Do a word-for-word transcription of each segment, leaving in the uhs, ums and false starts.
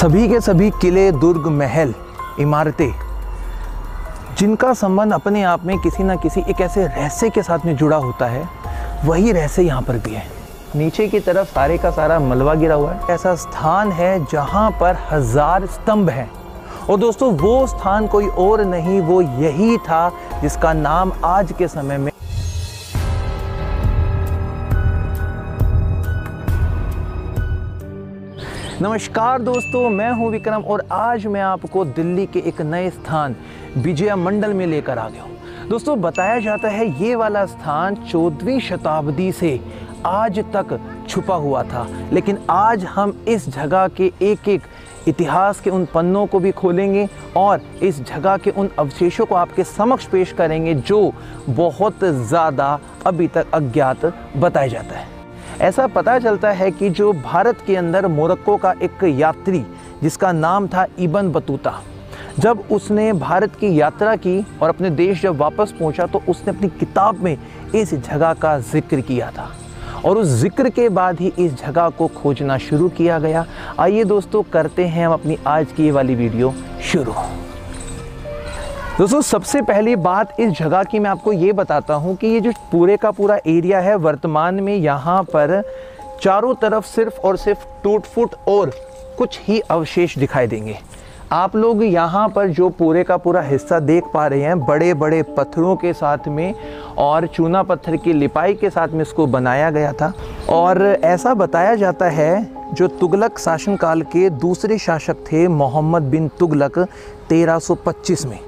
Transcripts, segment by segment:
सभी के सभी किले, दुर्ग, महल, इमारतें जिनका संबंध अपने आप में किसी ना किसी एक ऐसे रहस्य के साथ में जुड़ा होता है, वही रहस्य यहाँ पर भी है। नीचे की तरफ सारे का सारा मलबा गिरा हुआ है। ऐसा स्थान है जहाँ पर हजार स्तंभ हैं और दोस्तों वो स्थान कोई और नहीं, वो यही था जिसका नाम आज के समय में नमस्कार दोस्तों, मैं हूं विक्रम और आज मैं आपको दिल्ली के एक नए स्थान विजया मंडल में लेकर आ गया हूं। दोस्तों बताया जाता है ये वाला स्थान चौदहवीं शताब्दी से आज तक छुपा हुआ था, लेकिन आज हम इस जगह के एक एक इतिहास के उन पन्नों को भी खोलेंगे और इस जगह के उन अवशेषों को आपके समक्ष पेश करेंगे जो बहुत ज़्यादा अभी तक अज्ञात बताया जाता है। ऐसा पता चलता है कि जो भारत के अंदर मोरक्को का एक यात्री जिसका नाम था इबन बतूता, जब उसने भारत की यात्रा की और अपने देश जब वापस पहुंचा तो उसने अपनी किताब में इस जगह का जिक्र किया था और उस जिक्र के बाद ही इस जगह को खोजना शुरू किया गया। आइए दोस्तों करते हैं हम अपनी आज की ये वाली वीडियो शुरू। दोस्तों सबसे पहली बात इस जगह की मैं आपको ये बताता हूँ कि ये जो पूरे का पूरा एरिया है वर्तमान में यहाँ पर चारों तरफ सिर्फ और सिर्फ टूट फूट और कुछ ही अवशेष दिखाई देंगे। आप लोग यहाँ पर जो पूरे का पूरा हिस्सा देख पा रहे हैं बड़े बड़े पत्थरों के साथ में और चूना पत्थर की लिपाई के साथ में इसको बनाया गया था और ऐसा बताया जाता है जो तुगलक शासनकाल के दूसरे शासक थे मोहम्मद बिन तुगलक तेरह सौ पच्चीस में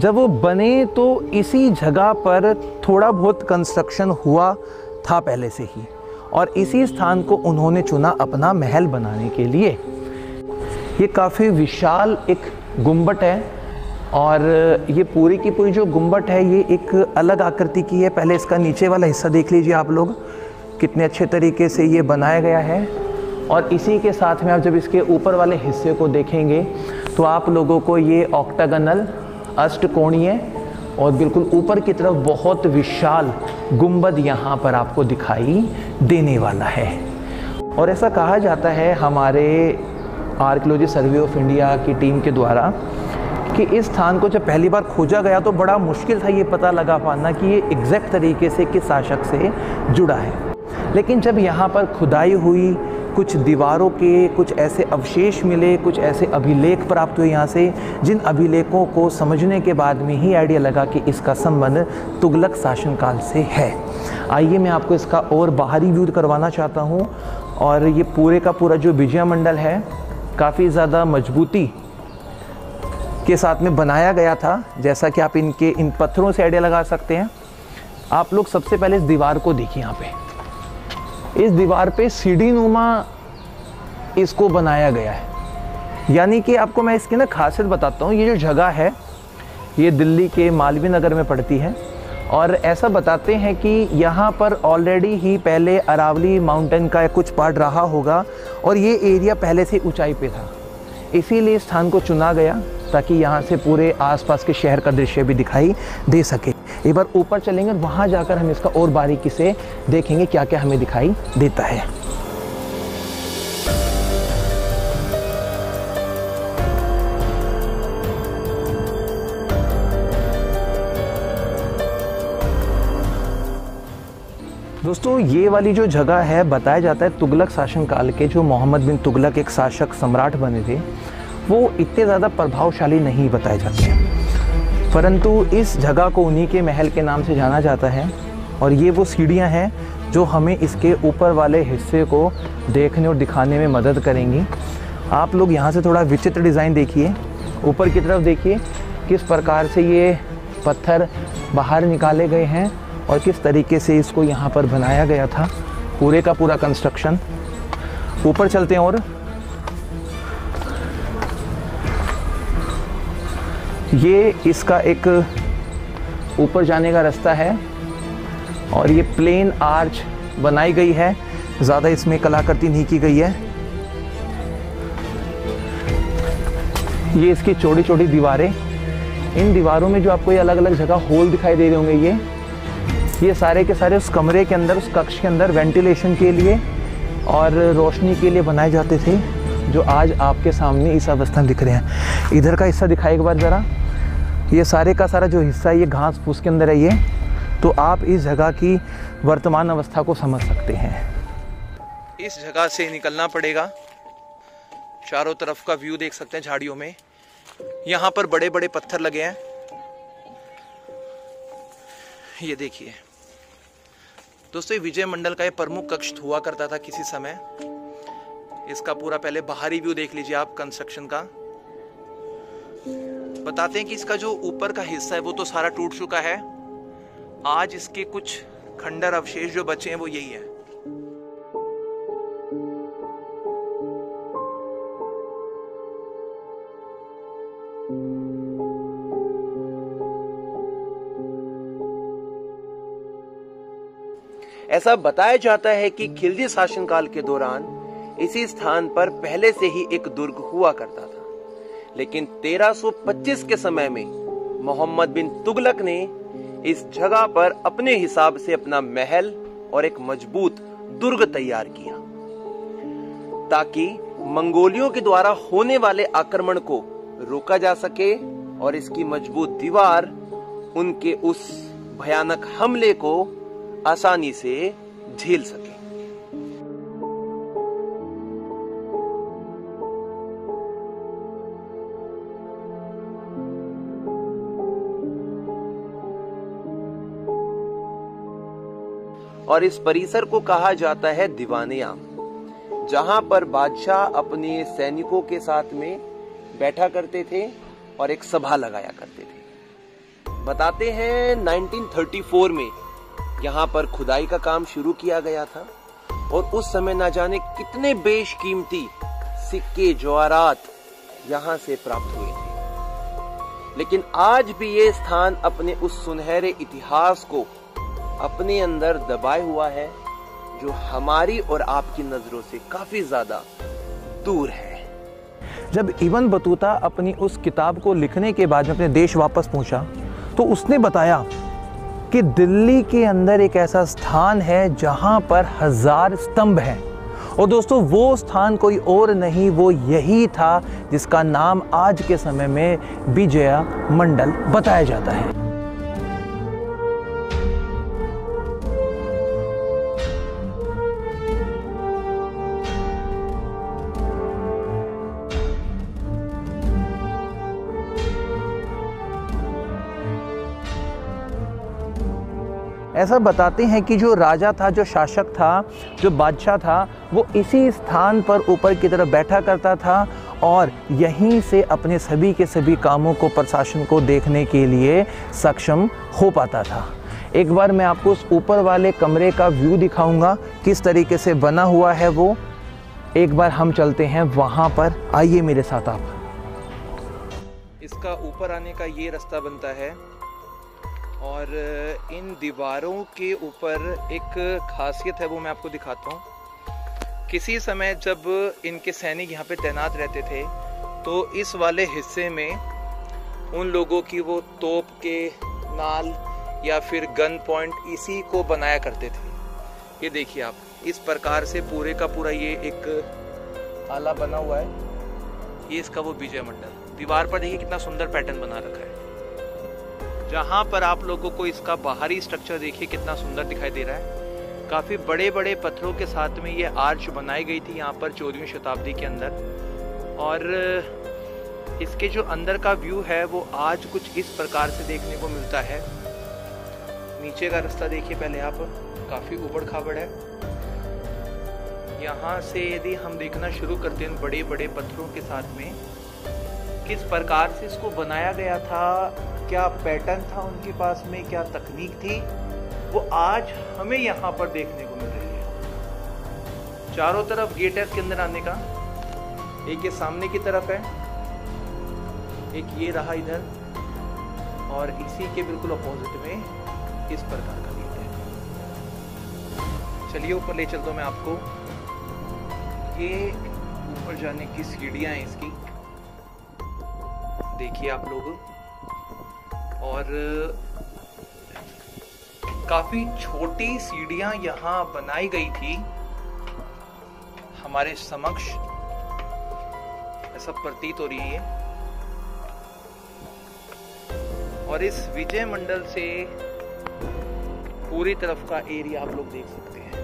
जब वो बने तो इसी जगह पर थोड़ा बहुत कंस्ट्रक्शन हुआ था पहले से ही और इसी स्थान को उन्होंने चुना अपना महल बनाने के लिए। ये काफ़ी विशाल एक गुंबट है और ये पूरी की पूरी जो गुंबट है ये एक अलग आकृति की है। पहले इसका नीचे वाला हिस्सा देख लीजिए आप लोग कितने अच्छे तरीके से ये बनाया गया है और इसी के साथ में आप जब इसके ऊपर वाले हिस्से को देखेंगे तो आप लोगों को ये ऑक्टागनल, अष्टकोणीय और बिल्कुल ऊपर की तरफ बहुत विशाल गुंबद यहाँ पर आपको दिखाई देने वाला है। और ऐसा कहा जाता है हमारे आर्कियोलॉजिकल सर्वे ऑफ इंडिया की टीम के द्वारा कि इस स्थान को जब पहली बार खोजा गया तो बड़ा मुश्किल था ये पता लगा पाना कि ये एग्जैक्ट तरीके से किस शासक से जुड़ा है, लेकिन जब यहाँ पर खुदाई हुई, कुछ दीवारों के कुछ ऐसे अवशेष मिले, कुछ ऐसे अभिलेख प्राप्त हुए यहाँ से, जिन अभिलेखों को समझने के बाद में ही आइडिया लगा कि इसका संबंध तुगलक शासनकाल से है। आइए मैं आपको इसका और बाहरी व्यू करवाना चाहता हूँ। और ये पूरे का पूरा जो विजया मंडल है काफ़ी ज़्यादा मजबूती के साथ में बनाया गया था, जैसा कि आप इनके इन पत्थरों से आइडिया लगा सकते हैं। आप लोग सबसे पहले इस दीवार को देखिए, यहाँ पर इस दीवार पे सीढ़ी नुमा इसको बनाया गया है, यानी कि आपको मैं इसकी ना खासियत बताता हूँ। ये जो जगह है ये दिल्ली के मालवीय नगर में पड़ती है और ऐसा बताते हैं कि यहाँ पर ऑलरेडी ही पहले अरावली माउंटेन का कुछ पार्ट रहा होगा और ये एरिया पहले से ऊंचाई पे था, इसीलिए इस स्थान को चुना गया ताकि यहाँ से पूरे आसपास के शहर का दृश्य भी दिखाई दे सके। एक बार ऊपर चलेंगे और वहाँ जाकर हम इसका और बारीकी से देखेंगे क्या क्या हमें दिखाई देता है। दोस्तों ये वाली जो जगह है बताया जाता है तुगलक शासनकाल के जो मोहम्मद बिन तुगलक एक शासक सम्राट बने थे वो इतने ज़्यादा प्रभावशाली नहीं बताए जाते हैं, परंतु इस जगह को उन्हीं के महल के नाम से जाना जाता है। और ये वो सीढ़ियां हैं जो हमें इसके ऊपर वाले हिस्से को देखने और दिखाने में मदद करेंगी। आप लोग यहाँ से थोड़ा विचित्र डिज़ाइन देखिए, ऊपर की तरफ देखिए किस प्रकार से ये पत्थर बाहर निकाले गए हैं और किस तरीके से इसको यहाँ पर बनाया गया था, पूरे का पूरा कंस्ट्रक्शन। ऊपर चलते हैं और ये इसका एक ऊपर जाने का रास्ता है और ये प्लेन आर्च बनाई गई है, ज़्यादा इसमें कलाकृति नहीं की गई है। ये इसकी चौड़ी चौड़ी दीवारें, इन दीवारों में जो आपको ये अलग अलग जगह होल दिखाई दे रहे होंगे ये ये सारे के सारे उस कमरे के अंदर, उस कक्ष के अंदर वेंटिलेशन के लिए और रोशनी के लिए बनाए जाते थे। जो आज आपके सामने इस अवस्था में दिख रहे हैं। इधर का हिस्सा दिखाए एक बार ज़रा, ये सारे का सारा जो हिस्सा है ये घास फूस के अंदर है ये, तो आप इस जगह की वर्तमान अवस्था को समझ सकते हैं। इस जगह से निकलना पड़ेगा, चारों तरफ का व्यू देख सकते हैं झाड़ियों में। यहाँ पर बड़े बड़े पत्थर लगे हैं, ये देखिए दोस्तों, विजय मंडल का ये प्रमुख कक्ष हुआ करता था किसी समय। इसका पूरा पहले बाहरी व्यू देख लीजिए आप, कंस्ट्रक्शन का। बताते हैं कि इसका जो ऊपर का हिस्सा है वो तो सारा टूट चुका है, आज इसके कुछ खंडर अवशेष जो बचे हैं वो यही है। ऐसा बताया जाता है कि खिलजी शासनकाल के दौरान इसी स्थान पर पहले से ही एक दुर्ग हुआ करता था, लेकिन तेरह सौ पच्चीस के समय में मोहम्मद बिन तुगलक ने इस जगह पर अपने हिसाब से अपना महल और एक मजबूत दुर्ग तैयार किया, ताकि मंगोलियों के द्वारा होने वाले आक्रमण को रोका जा सके, और इसकी मजबूत दीवार उनके उस भयानक हमले को आसानी से झेल सके। और इस परिसर को कहा जाता है दीवान-ए-आम, जहां पर बादशाह अपने सैनिकों के साथ में बैठा करते थे और एक सभा लगाया करते थे। बताते हैं उन्नीस सौ चौंतीस में यहाँ पर खुदाई का काम शुरू किया गया था, और उस समय ना जाने कितने बेशकीमती सिक्के जवाहरात यहाँ से प्राप्त हुए थे, लेकिन आज भी ये स्थान अपने उस सुनहरे इतिहास को अपने अंदर दबाए हुआ है, जो हमारी और आपकी नजरों से काफी ज्यादा दूर है। जब इब्न बतूता अपनी उस किताब को लिखने के बाद अपने देश वापस पहुंचा, तो उसने बताया कि दिल्ली के अंदर एक ऐसा स्थान है जहां पर हजार स्तंभ हैं, और दोस्तों वो स्थान कोई और नहीं, वो यही था जिसका नाम आज के समय में विजया मंडल बताया जाता है। ऐसा बताते हैं कि जो राजा था, जो शासक था, जो बादशाह था, वो इसी स्थान पर ऊपर की तरफ बैठा करता था, और यहीं से अपने सभी के सभी कामों को, प्रशासन को देखने के लिए सक्षम हो पाता था। एक बार मैं आपको उस ऊपर वाले कमरे का व्यू दिखाऊंगा, किस तरीके से बना हुआ है वो। एक बार हम चलते हैं वहाँ पर, आइए मेरे साथ आप। इसका ऊपर आने का ये रास्ता बनता है, और इन दीवारों के ऊपर एक खासियत है वो मैं आपको दिखाता हूँ। किसी समय जब इनके सैनिक यहाँ पे तैनात रहते थे, तो इस वाले हिस्से में उन लोगों की वो तोप के नाल या फिर गन पॉइंट इसी को बनाया करते थे। ये देखिए आप, इस प्रकार से पूरे का पूरा ये एक आला बना हुआ है, ये इसका वो विजय मंडल। दीवार पर देखिए कितना सुंदर पैटर्न बना रखा है, जहाँ पर आप लोगों को इसका बाहरी स्ट्रक्चर देखिए कितना सुंदर दिखाई दे रहा है। काफ़ी बड़े बड़े पत्थरों के साथ में ये आर्च बनाई गई थी यहाँ पर चौदहवीं शताब्दी के अंदर, और इसके जो अंदर का व्यू है वो आज कुछ इस प्रकार से देखने को मिलता है। नीचे का रास्ता देखिए पहले आप, काफ़ी उबड़ खाबड़ है। यहाँ से यदि हम देखना शुरू करते हैं बड़े बड़े पत्थरों के साथ में, किस प्रकार से इसको बनाया गया था, क्या पैटर्न था उनके पास में, क्या तकनीक थी, वो आज हमें यहाँ पर देखने को मिल रही है। चारों तरफ गेट है इसके अंदर आने का, एक ये सामने की तरफ है, एक ये रहा इधर, और इसी के बिल्कुल अपोजिट में इस प्रकार का गेट है। चलिए ऊपर ले चलता हूँ मैं आपको। ये ऊपर जाने की सीढ़ियाँ हैं इसकी, देखिए आप लोग, और काफ़ी छोटी सीढ़ियां यहाँ बनाई गई थी हमारे समक्ष, ऐसा प्रतीत हो रही है। और इस विजय मंडल से पूरी तरफ का एरिया आप लोग देख सकते हैं।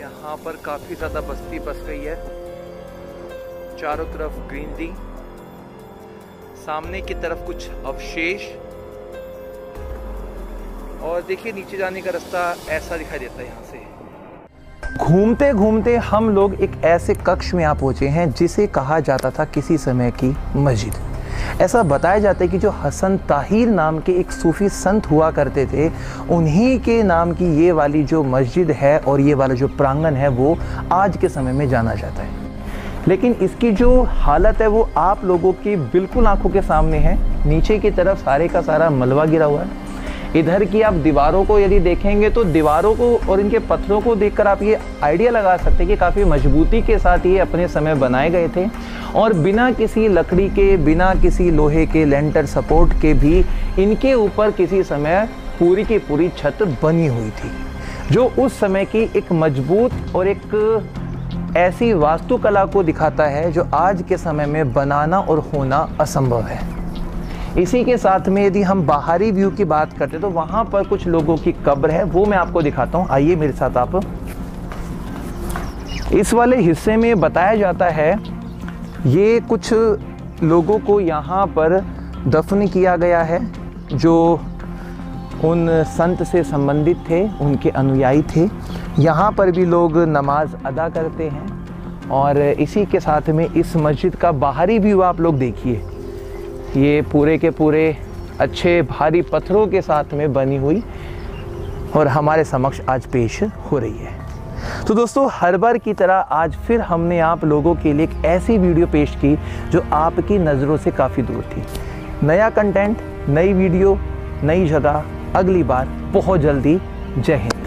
यहाँ पर काफी ज्यादा बस्ती बस गई है, चारों तरफ ग्रीनरी, सामने की तरफ कुछ अवशेष, और देखिए नीचे जाने का रास्ता ऐसा दिखाई देता है। यहाँ से घूमते घूमते हम लोग एक ऐसे कक्ष में आ पहुंचे हैं जिसे कहा जाता था किसी समय की मस्जिद। ऐसा बताया जाता है कि जो हसन ताहिर नाम के एक सूफी संत हुआ करते थे, उन्हीं के नाम की ये वाली जो मस्जिद है और ये वाला जो प्रांगण है वो आज के समय में जाना जाता है। लेकिन इसकी जो हालत है वो आप लोगों की बिल्कुल आंखों के सामने है। नीचे की तरफ सारे का सारा मलबा गिरा हुआ है। इधर की आप दीवारों को यदि देखेंगे तो दीवारों को और इनके पत्थरों को देखकर आप ये आइडिया लगा सकते हैं कि काफ़ी मजबूती के साथ ये अपने समय बनाए गए थे, और बिना किसी लकड़ी के, बिना किसी लोहे के लेंटर सपोर्ट के भी इनके ऊपर किसी समय पूरी की पूरी छत बनी हुई थी, जो उस समय की एक मजबूत और एक ऐसी वास्तुकला को दिखाता है जो आज के समय में बनाना और होना असंभव है। इसी के साथ में यदि हम बाहरी व्यू की बात करते तो वहाँ पर कुछ लोगों की कब्र है, वो मैं आपको दिखाता हूँ। आइए मेरे साथ आप। इस वाले हिस्से में बताया जाता है ये कुछ लोगों को यहाँ पर दफन किया गया है जो उन संत से संबंधित थे, उनके अनुयायी थे। यहाँ पर भी लोग नमाज अदा करते हैं। और इसी के साथ में इस मस्जिद का बाहरी व्यू आप लोग देखिए, ये पूरे के पूरे अच्छे भारी पत्थरों के साथ में बनी हुई और हमारे समक्ष आज पेश हो रही है। तो दोस्तों, हर बार की तरह आज फिर हमने आप लोगों के लिए एक ऐसी वीडियो पेश की जो आपकी नज़रों से काफ़ी दूर थी। नया कंटेंट, नई वीडियो, नई जगह, अगली बार बहुत जल्दी। जय हिंद।